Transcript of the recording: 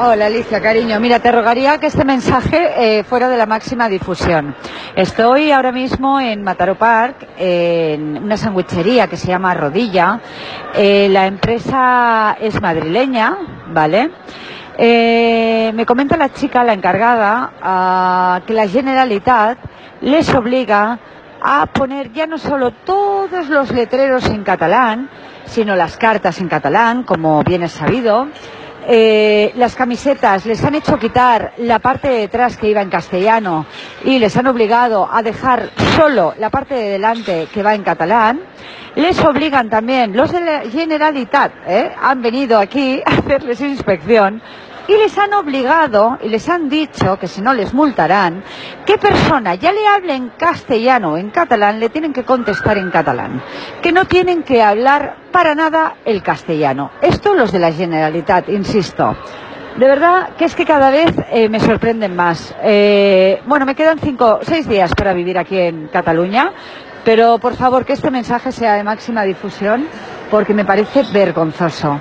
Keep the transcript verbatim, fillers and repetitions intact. Hola Alicia, cariño. Mira, te rogaría que este mensaje eh, fuera de la máxima difusión. Estoy ahora mismo en Mataró Park, eh, en una sandwichería que se llama Rodilla. Eh, la empresa es madrileña, ¿vale? Eh, me comenta la chica, la encargada, uh, que la Generalitat les obliga a poner ya no solo todos los letreros en catalán, sino las cartas en catalán, como bien es sabido. Eh, las camisetas les han hecho quitar la parte de atrás que iba en castellano y les han obligado a dejar solo la parte de delante que va en catalán. Les obligan también, los de la Generalitat eh, han venido aquí a hacerles inspección y les han obligado y les han dicho que si no les multarán, que persona ya le hable en castellano o en catalán le tienen que contestar en catalán, que no tienen que hablar para nada el castellano. Esto los de la Generalitat, insisto. De verdad que es que cada vez eh, me sorprenden más. Eh, bueno, me quedan cinco, seis días para vivir aquí en Cataluña, pero por favor que este mensaje sea de máxima difusión porque me parece vergonzoso.